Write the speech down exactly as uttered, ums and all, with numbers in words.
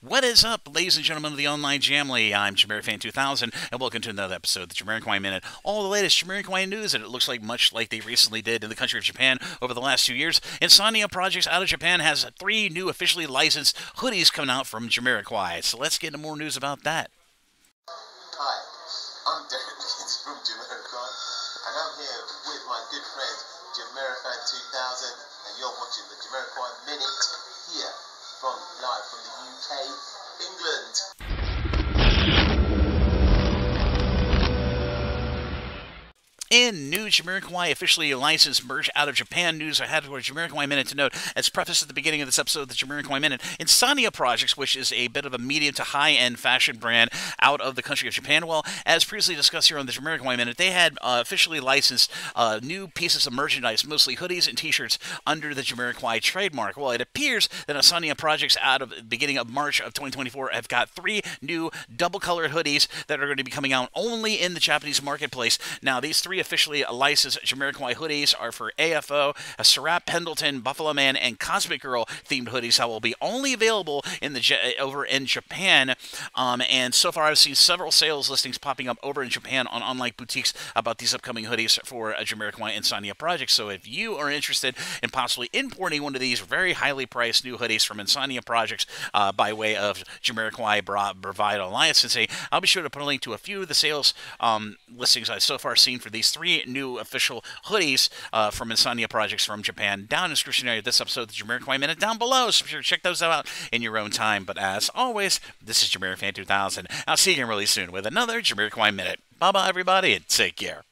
What is up, ladies and gentlemen of the Online Jamily? I'm JamiroFan two thousand, and welcome to another episode of the Jamiroquai Minute. All the latest Jamiroquai news, and it looks like much like they recently did in the country of Japan over the last few years, Insonnia Projects out of Japan has three new officially licensed hoodies coming out from Jamiroquai. So let's get into more news about that. Hi, I'm Derek Mickens from Jamiroquai, and I'm here with my good friend JamiroFan two thousand, and you're watching the Jamiroquai Minute here from live from the U K, England. In new Jamiroquai officially licensed merch out of Japan news, I had for Jamiroquai Minute to note, as preface at the beginning of this episode of the Jamiroquai Minute, Insonnia Projects, which is a bit of a medium to high-end fashion brand out of the country of Japan, well, as previously discussed here on the Jamiroquai Minute, they had uh, officially licensed uh, new pieces of merchandise, mostly hoodies and t-shirts, under the Jamiroquai trademark. Well, it appears that Insonnia Projects out of the beginning of March of twenty twenty-four have got three new double-colored hoodies that are going to be coming out only in the Japanese marketplace. Now, these three officially licensed Jamiroquai hoodies are for A F O, a Serape Pendleton, Buffalo Man, and Cosmic Girl themed hoodies that will be only available in the over in Japan. Um, and so far, I've seen several sales listings popping up over in Japan on online boutiques about these upcoming hoodies for a Jamiroquai Insonnia Projects. So if you are interested in possibly importing one of these very highly priced new hoodies from Insonnia Projects uh, by way of Jamiroquai Provide Alliance, and I'll be sure to put a link to a few of the sales um, listings I've so far seen for these three new official hoodies uh, from Insonnia Projects from Japan down in the description area of this episode of the Jamiroquai Minute down below, so be sure to check those out in your own time. But as always, this is JamiroFan two thousand. I'll see you again really soon with another Jamiroquai Minute. Bye-bye, everybody, and take care.